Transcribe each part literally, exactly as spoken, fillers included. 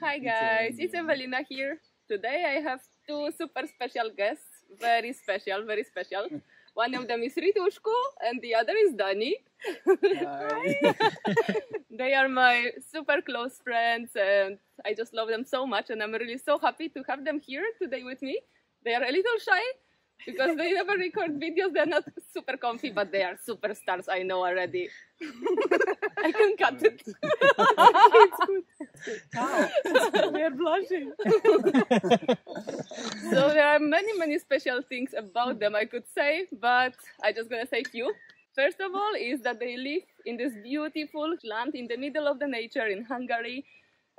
Hi guys, it's Evelina here. Today I have two super special guests, very special, very special. One of them is Ritushko and the other is Dani. Hi. Hi. They are my super close friends and I just love them so much and I'm really so happy to have them here today with me. They are a little shy because they never record videos, they're not super comfy, but they are superstars, I know already. I can cut it. It's good. Wow. We are blushing. So there are many, many special things about them I could say, but I'm just gonna say few. First of all is that they live in this beautiful land in the middle of the nature in Hungary,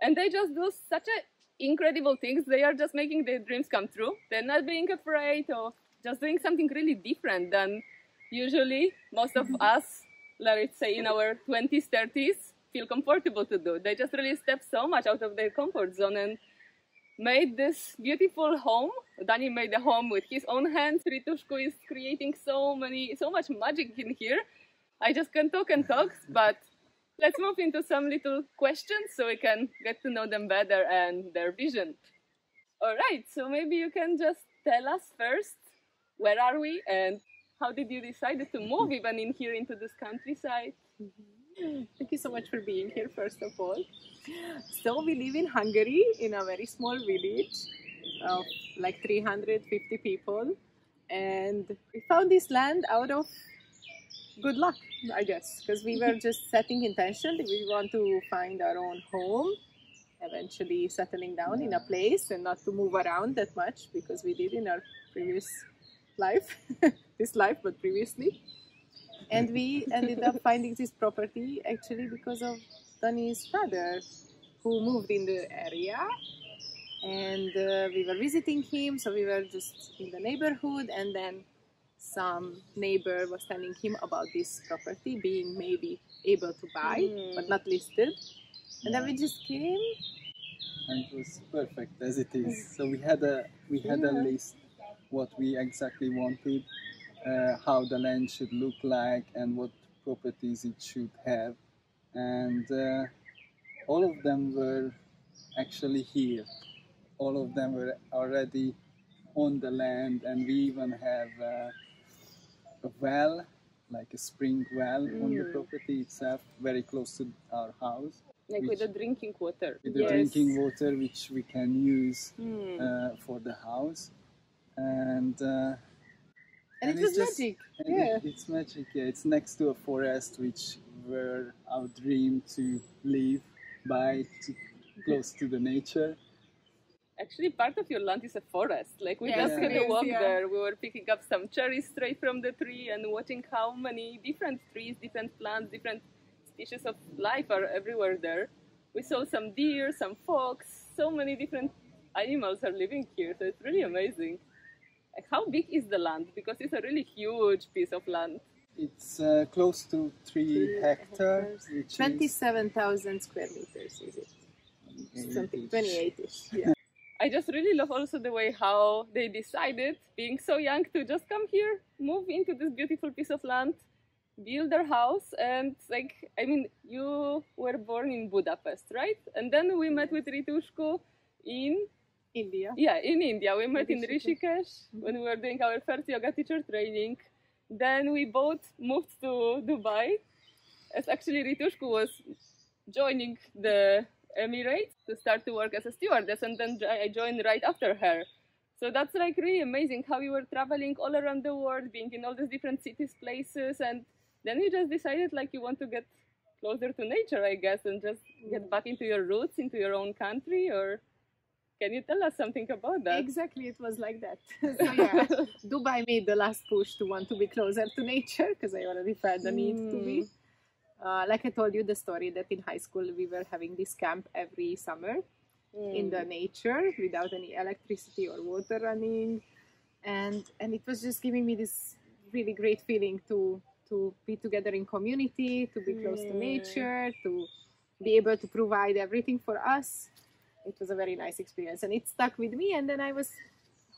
and they just do such a incredible things. They are just making their dreams come true. They're not being afraid of just doing something really different than usually most of us, let's say in our twenties, thirties, feel comfortable to do. They just really stepped so much out of their comfort zone and made this beautiful home. Dani made the home with his own hands. Ritushko is creating so many, so much magic in here. I just can talk and talk, but let's move into some little questions so we can get to know them better and their vision. All right, so maybe you can just tell us first, where are we and how did you decide to move even in here into this countryside? Mm-hmm. Thank you so much for being here, first of all. So we live in Hungary in a very small village of like three hundred fifty people, and we found this land out of good luck, I guess, because we were just setting intention that we want to find our own home, eventually settling down yeah. in a place and not to move around that much, because we did in our previous life, this life, but previously. And we ended up finding this property actually because of Dani's father, who moved in the area, and uh, we were visiting him, so we were just in the neighborhood, and then some neighbor was telling him about this property being maybe able to buy, mm. but not listed. And yeah. then we just came. And it was perfect as it is. So we had a we had yeah. a list what we exactly wanted, uh, how the land should look like, and what properties it should have. And uh, all of them were actually here. All of them were already on the land, and we even have Uh, a well, like a spring well mm. on the property itself, very close to our house. Like which, with the drinking water. With the yes. drinking water which we can use mm. uh, for the house. And, uh, and, and it was just magic. Yeah. It, it's magic, yeah. It's next to a forest which were our dream to live by, to, close to the nature. Actually, part of your land is a forest, like we yeah, just had a walk yeah. there, we were picking up some cherries straight from the tree and watching how many different trees, different plants, different species of life are everywhere there. We saw some deer, some fox, so many different animals are living here, so it's really amazing. Like, how big is the land? Because it's a really huge piece of land. It's uh, close to three hectares. hectares. twenty-seven thousand square meters, is it? twenty-eight-ish, yeah. I just really love also the way how they decided, being so young, to just come here, move into this beautiful piece of land, build their house, and like, I mean, you were born in Budapest, right? And then we met with Ritushko in India. Yeah, in India. We met in Rishikesh when we were doing our first yoga teacher training. Then we both moved to Dubai, as actually Ritushko was joining the Emirates to start to work as a stewardess, and then I joined right after her. So that's like really amazing how you were traveling all around the world, being in all these different cities, places, and then you just decided like you want to get closer to nature, I guess, and just get back into your roots, into your own country. Or can you tell us something about that? Exactly, it was like that. So yeah, Dubai made the last push to want to be closer to nature, because I already felt the need mm. to be. Uh, like I told you the story that in high school we were having this camp every summer mm. in the nature without any electricity or water running, and and it was just giving me this really great feeling to to be together in community, to be close mm. to nature, to be able to provide everything for us. It was a very nice experience and it stuck with me, and then I was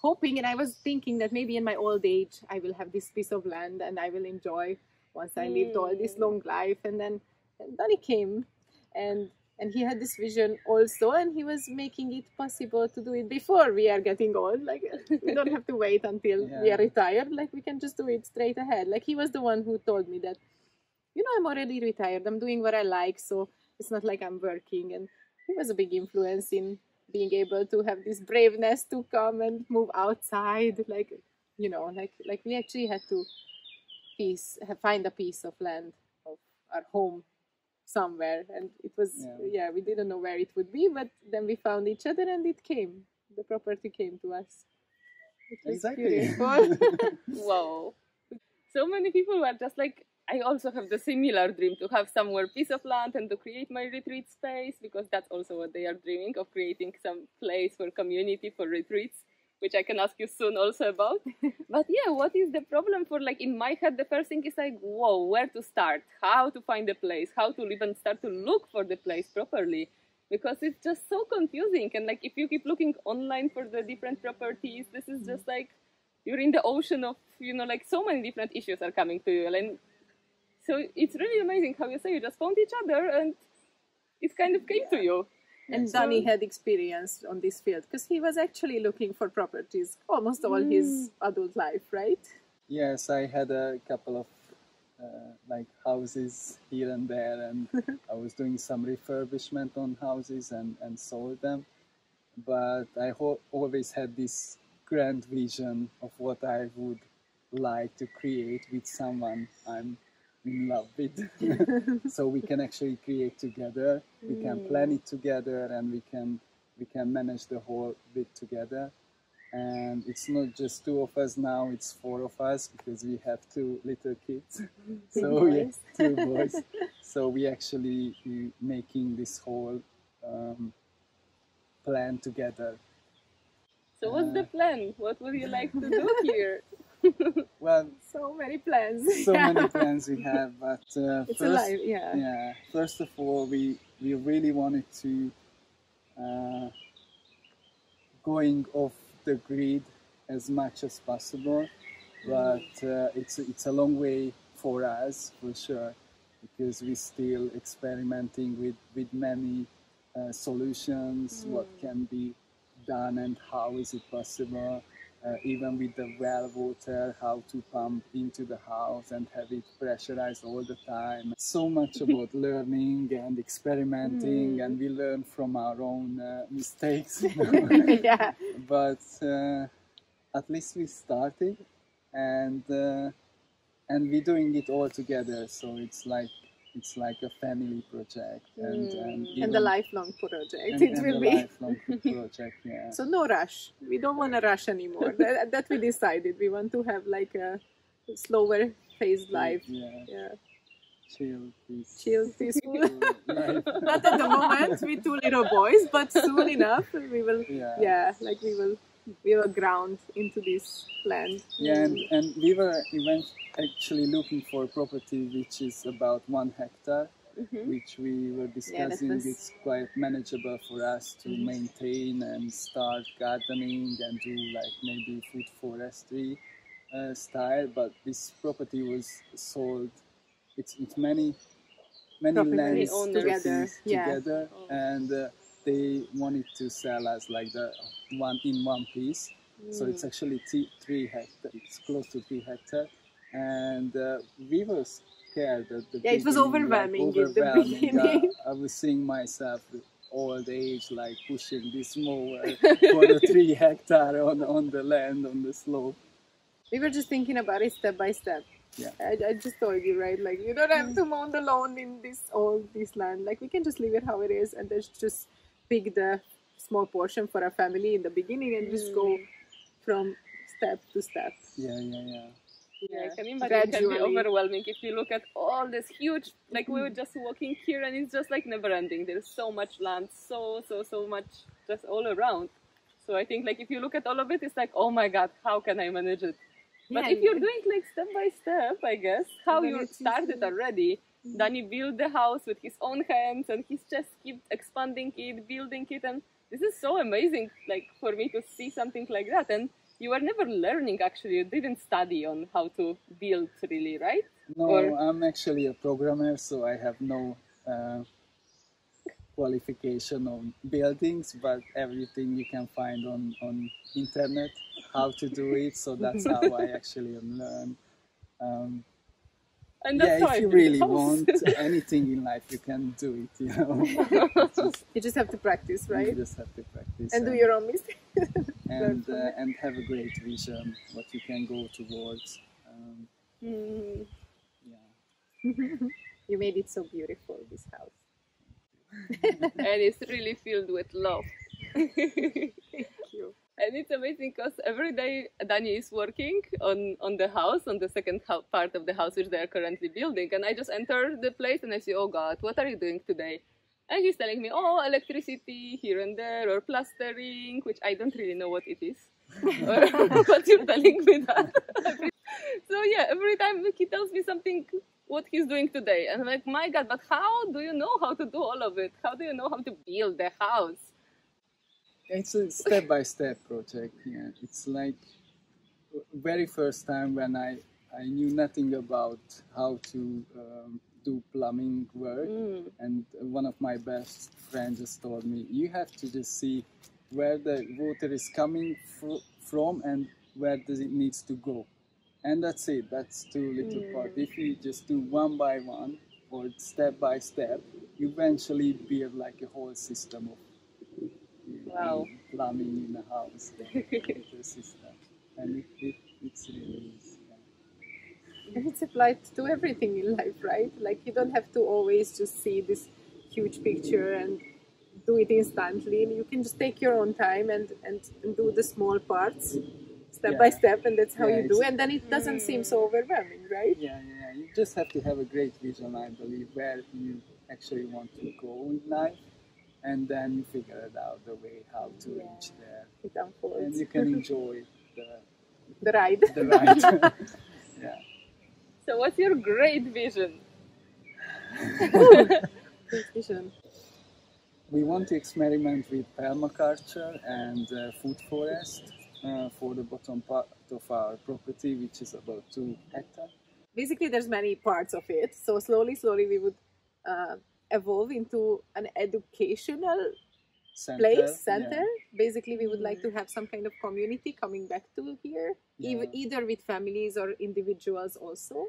hoping and I was thinking that maybe in my old age I will have this piece of land and I will enjoy once I lived all this long life. And then Dani came and And he had this vision also, and he was making it possible to do it before we are getting old. Like, we don't have to wait until yeah. we are retired. Like, we can just do it straight ahead. Like, he was the one who told me that, you know, I'm already retired. I'm doing what I like, so it's not like I'm working. And he was a big influence in being able to have this braveness to come and move outside. Like, you know, like, like we actually had to piece, find a piece of land, of our home, somewhere, and it was yeah. yeah we didn't know where it would be, but then we found each other and it came, the property came to us. It was exactly beautiful. Wow, so many people were just like, I also have the similar dream to have somewhere piece of land and to create my retreat space, because that's also what they are dreaming of, creating some place for community, for retreats, which I can ask you soon also about. But yeah, what is the problem for, like, in my head, the first thing is like, whoa, where to start, how to find a place, how to live and start to look for the place properly, because it's just so confusing. And like, if you keep looking online for the different properties, this is just like, you're in the ocean of, you know, like so many different issues are coming to you. And so it's really amazing how you say you just found each other and it kind of came yeah. to you. And so, Dani had experience on this field, because he was actually looking for properties almost all mm. his adult life, right? Yes, I had a couple of uh, like houses here and there, and I was doing some refurbishment on houses and, and sold them. But I always had this grand vision of what I would like to create with someone I'm in love with. So we can actually create together, we can plan it together, and we can we can manage the whole bit together. And it's not just two of us now, it's four of us, because we have two little kids. So yes, yeah, two boys. So we actually we making this whole um, plan together. So what's uh, the plan? What would you like to do here? Well, so many plans. So yeah. many plans we have, but uh, it's first, alive, yeah. yeah. First of all, we we really wanted to uh, going off the grid as much as possible, but uh, it's it's a long way for us, for sure, because we're still experimenting with with many uh, solutions. Mm. What can be done and how is it possible? Uh, even with the well water, how to pump into the house and have it pressurized all the time. So much about learning and experimenting, mm. and we learn from our own uh, mistakes. You know? Yeah. But uh, at least we started, and uh, and we're doing it all together. So it's like it's like a family project, and mm. and, even, and a lifelong project. And, it and will a be lifelong project. Yeah. So no rush. We don't want to rush anymore. that, that we decided. We want to have like a slower phased life. Yeah. yeah. Chill, peace. Chill, peaceful. Not at the moment with two little boys, but soon enough we will. Yeah. yeah like we will. We were ground into this land. Yeah, and, and we were actually looking for a property which is about one hectare, mm-hmm. which we were discussing. Yeah, was... It's quite manageable for us to mm-hmm. maintain and start gardening and do like maybe food forestry uh, style. But this property was sold. It's it's many many property lands together, yeah. together, oh. and. Uh, They wanted to sell us like the one in one piece, mm. so it's actually three hectares. It's close to three hectares, and uh, we were scared. At the yeah, it was overwhelming, like, overwhelming in the beginning. I, I was seeing myself with old age, like pushing this mower for the three hectare on on the land on the slope. We were just thinking about it step by step. Yeah, I, I just told you, right? Like, you don't have to mow the lawn in this old this land. Like, we can just leave it how it is, and there's just pick the small portion for our family in the beginning and just go from step to step. Yeah, yeah, yeah. Yeah, I can imagine it can be overwhelming if you look at all this huge, like we were just walking here and it's just like never ending. There's so much land, so, so, so much just all around. So I think like if you look at all of it, it's like, oh my God, how can I manage it? But yeah, if you're doing like step by step, I guess, how you started already, Dani built the house with his own hands and he just kept expanding it, building it, and this is so amazing, like, for me to see something like that. And you were never learning, actually. You didn't study on how to build, really, right? No, or... I'm actually a programmer, so I have no uh, qualification on buildings, but everything you can find on, on internet, how to do it. So that's how I actually learn. Um, and that's yeah, if you really want anything in life, you can do it, you know. just, you just have to practice, right? You just have to practice. And, and do your own mistakes. and, uh, and have a great vision, what you can go towards. Um, mm. Yeah. You made it so beautiful, this house. And it's really filled with love. Thank you. And it's amazing because every day Dani is working on, on the house, on the second part of the house which they are currently building. And I just enter the place and I say, oh God, what are you doing today? And he's telling me, oh, electricity here and there, or plastering, which I don't really know what it is. But you're telling me that. So yeah, every time he tells me something what he's doing today. And I'm like, my God, but how do you know how to do all of it? How do you know how to build the house? It's a step-by-step project. Yeah. It's like very first time when I, I knew nothing about how to um, do plumbing work. Mm. And one of my best friends just told me, you have to just see where the water is coming fr from and where does it needs to go. And that's it, that's too little yeah. part. If you just do one by one or step by step, you eventually build like a whole system of wow. know, plumbing in a house, a system. And it, it, it's really easy. Yeah. And it's applied to everything in life, right? Like you don't have to always just see this huge picture and do it instantly. You can just take your own time and, and, and do the small parts. Step yeah. by step, and that's how yeah, you do, and then it doesn't mm. seem so overwhelming, right? Yeah, yeah, you just have to have a great vision, I believe, where you actually want to go in life, and then you figure it out the way how to yeah. reach there. It unfolds. And you can enjoy the, the ride. The ride. Yeah. So what's your great vision? Great vision. We want to experiment with permaculture and uh, food forest. Uh, for the bottom part of our property, which is about two hectares. Basically, there's many parts of it. So slowly, slowly, we would uh, evolve into an educational center, place, center. Yeah. Basically, we would like to have some kind of community coming back to here, yeah. e either with families or individuals also.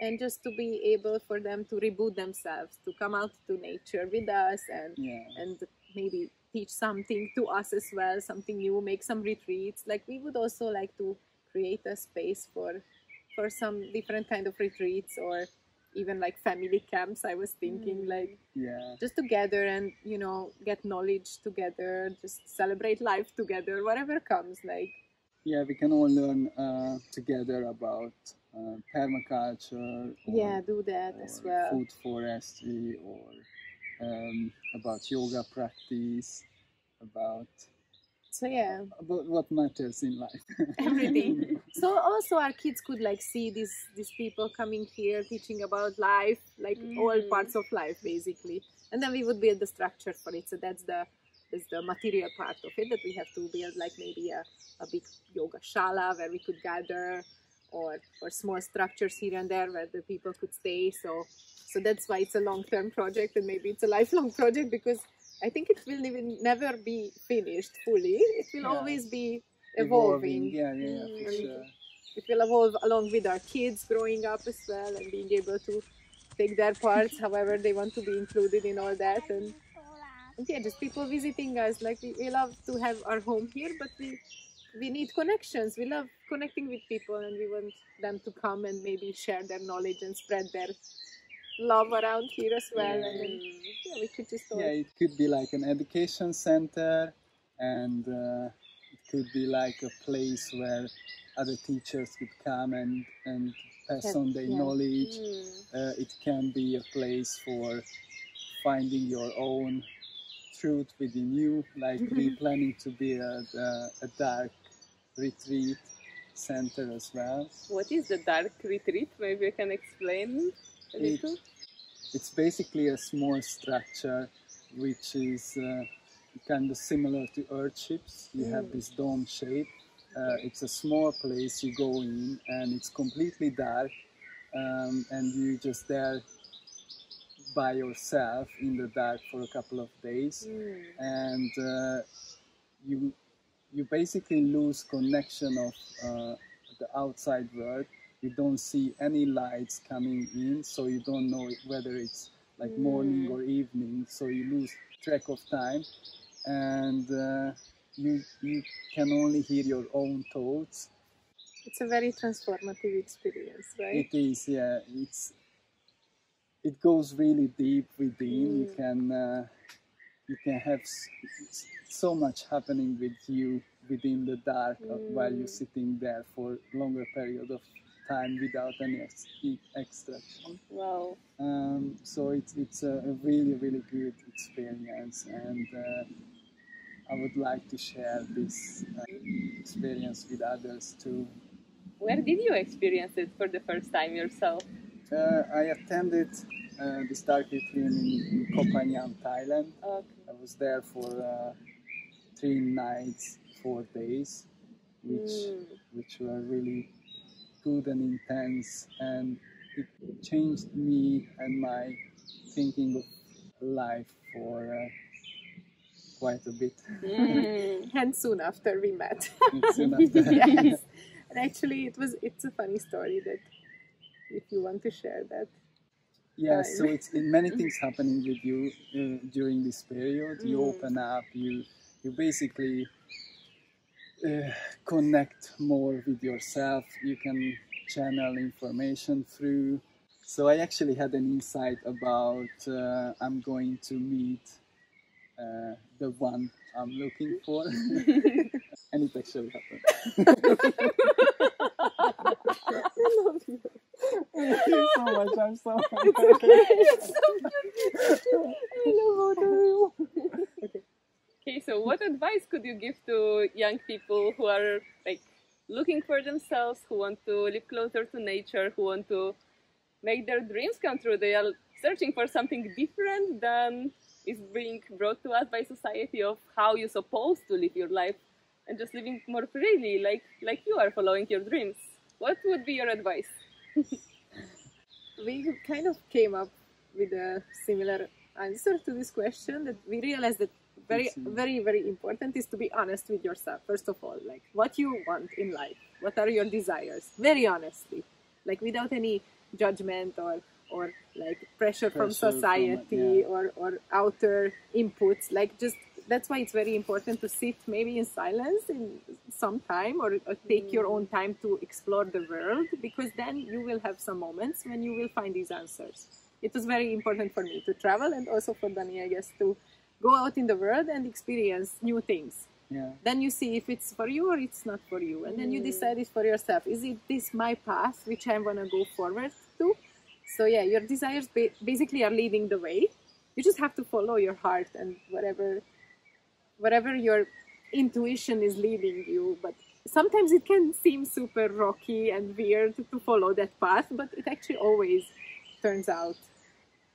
And just to be able for them to reboot themselves, to come out to nature with us and, yeah. and maybe teach something to us as well, something new, make some retreats. Like we would also like to create a space for for some different kind of retreats or even like family camps. I was thinking mm. like yeah. just to gather and, you know, get knowledge together, just celebrate life together, whatever comes like. Yeah, we can all learn uh, together about uh, permaculture. Or, yeah, do that as well. Food forestry or... Um, about yoga practice, about so yeah, about what matters in life. Everything. So also our kids could like see these these people coming here teaching about life, like mm. all parts of life basically. And then we would build the structure for it. So that's the that's the material part of it that we have to build, like maybe a a big yoga shala where we could gather, or or small structures here and there where the people could stay. So. So that's why it's a long-term project, and maybe it's a lifelong project, because I think it will even never be finished fully. It will yeah. always be evolving. evolving. Yeah, yeah, yeah, for sure. It will evolve along with our kids growing up as well, and being able to take their parts however they want to be included in all that. And, and yeah, just people visiting us. Like we, we love to have our home here, but we we need connections. We love connecting with people, and we want them to come and maybe share their knowledge and spread their love around here as well, yeah. and then, yeah, we could just yeah, it could be like an education center, and uh, it could be like a place where other teachers could come and and pass yeah. on their yeah. knowledge. Mm. Uh, it can be a place for finding your own truth within you. Like we're planning to build a, a dark retreat center as well. What is the dark retreat? Maybe you can explain. It, it's basically a small structure which is uh, kind of similar to earthships. You mm. have this dome shape. Uh, it's a small place you go in, and it's completely dark, um, and you're just there by yourself in the dark for a couple of days, mm. and uh, you you basically lose connection of uh, the outside world. You don't see any lights coming in, so you don't know whether it's like mm. morning or evening, so you lose track of time, and uh, you you can only hear your own thoughts. It's a very transformative experience, right? It is, yeah. It's it goes really deep within. Mm. You can uh, you can have so much happening with you within the dark mm. while you're sitting there for longer period of time without any ex extraction. Wow. Um, so it's it's a really really good experience, and uh, I would like to share this uh, experience with others too. Where did you experience it for the first time yourself? Uh, I attended uh, this dark retreat in Koh Phangan, Thailand. Okay. I was there for uh, three nights, four days, which mm. which were really good and intense, and it changed me and my thinking of life for uh, quite a bit. Mm. And soon after we met. Soon after. Yes, and actually it was it's a funny story that. If you want to share that. Yeah, time. So it's many things happening with you uh, during this period. Mm. You open up, you, you basically uh, connect more with yourself. You can channel information through. So I actually had an insight about uh, I'm going to meet uh, the one I'm looking for. And it actually happened. I love you. Thank you so much. I'm so happy. It's okay. It's so cute. I love all of you. Okay. Okay, so what advice could you give to young people who are like looking for themselves, who want to live closer to nature, who want to make their dreams come true? They are searching for something different than is being brought to us by society of how you're supposed to live your life, and just living more freely, like like you are following your dreams. What would be your advice? We kind of came up with a similar answer to this question, that we realized that very, very, very important is to be honest with yourself, first of all. Like, what you want in life, what are your desires, very honestly, like without any judgment or, or like pressure, pressure from society from, yeah. or, or outer inputs, like just, that's why it's very important to sit maybe in silence in some time, or, or take mm. your own time to explore the world, because then you will have some moments when you will find these answers. It was very important for me to travel, and also for Dani, I guess, to go out in the world and experience new things. Yeah. Then you see if it's for you or it's not for you, and then mm. you decide it for yourself. Is it this my path which I'm gonna go forward to? So yeah, your desires ba basically are leading the way. You just have to follow your heart and whatever wherever your intuition is leading you, but sometimes it can seem super rocky and weird to follow that path, but it actually always turns out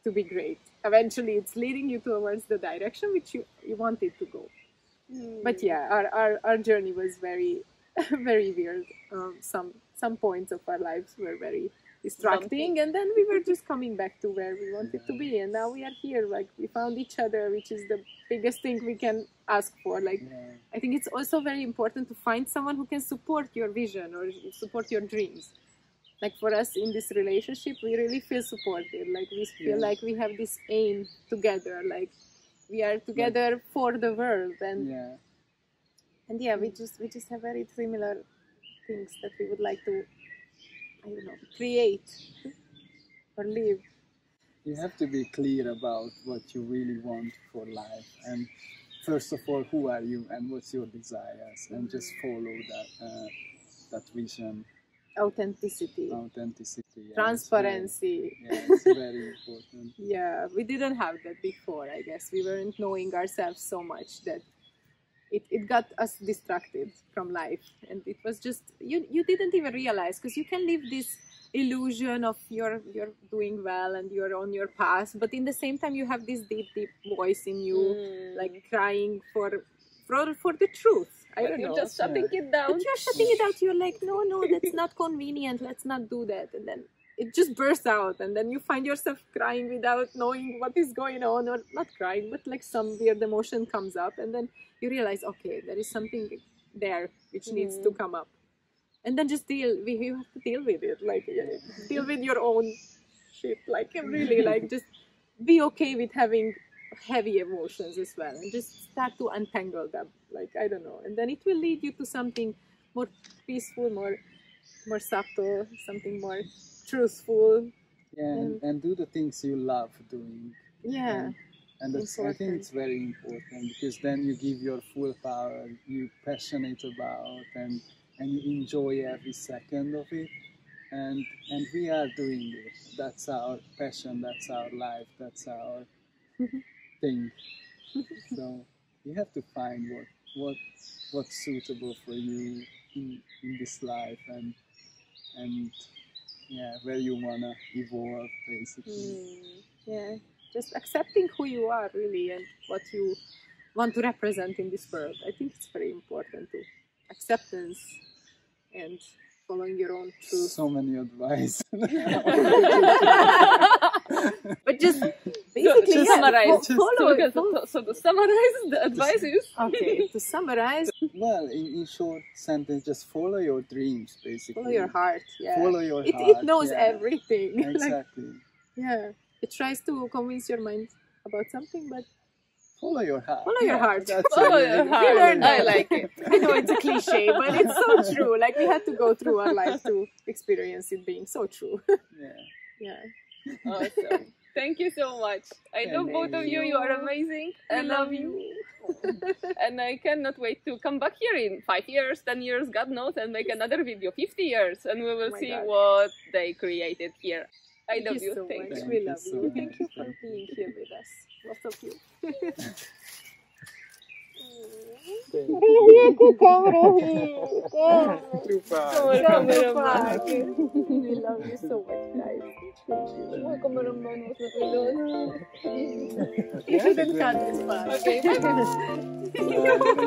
to be great. Eventually it's leading you towards the direction which you, you wanted to go. Mm. But yeah, our, our, our journey was very, very weird. Um, some, some points of our lives were very distracting, and then we were just coming back to where we wanted yeah. to be, and now we are here, like we found each other, which is the biggest thing we can ask for, like yeah. I think it's also very important to find someone who can support your vision or support your dreams. Like for us in this relationship, we really feel supported, like we feel yeah. like we have this aim together, like we are together yeah. for the world, and yeah. and yeah, we just we just have very similar things that we would like to, I don't know, create or live. You have to be clear about what you really want for life, and first of all, who are you and what's your desires, and just follow that uh, that vision. Authenticity. Authenticity. Yeah. Transparency. It's very, yeah, it's very important. Yeah, we didn't have that before, I guess. We weren't knowing ourselves so much that It, it got us distracted from life, and it was just, you, you didn't even realize, because you can live this illusion of you're, you're doing well and you're on your path, but in the same time you have this deep, deep voice in you, mm. like crying for, for, for the truth. I don't you're know. just shutting yeah. it down. But you're shutting it out. You're like, no, no, that's not convenient. Let's not do that. And then it just bursts out, and then you find yourself crying without knowing what is going on, or not crying, but like some weird emotion comes up, and then you realize, okay, there is something there which mm-hmm. needs to come up, and then just deal. We you have to deal with it, like deal with your own shit. Like really, like just be okay with having heavy emotions as well, and just start to untangle them. Like I don't know, and then it will lead you to something more peaceful, more. more subtle, something more truthful. Yeah, and, and do the things you love doing. Yeah. And, and that's, I think it's very important, because then you give your full power, you're passionate about, and, and you enjoy every second of it. And, and we are doing it. That's our passion, that's our life, that's our thing. So you have to find what, what, what's suitable for you in, in this life, and and yeah, where you wanna evolve, basically. Mm, yeah, just accepting who you are, really, and what you want to represent in this world. I think it's very important to acceptance and following your own truth. So many advice. But just basically, so, to yeah, summarize, just follow, to follow. So to summarize, the advice is okay. To summarize, well, in, in short sentence, just follow your dreams, basically. Follow your heart. Yeah. Follow your it, heart. It knows yeah. everything. Exactly. Like, yeah. It tries to convince your mind about something, but follow your heart. Follow your yeah, heart. Follow it. your heart. We learned I like it. I know it's a cliche, but it's so true. Like we had to go through our life to experience it being so true. Yeah. Yeah. Awesome. Thank you so much. I love both of you. You are amazing. I love you. And I cannot wait to come back here in five years, ten years, God knows, and make another video, fifty years, and we will see what they created here. I love you. Thank you. We love you. Thank you for being here with us. Lots of you. We love you so much, guys. We'll come around and watch what we do. You didn't cut this part. Okay.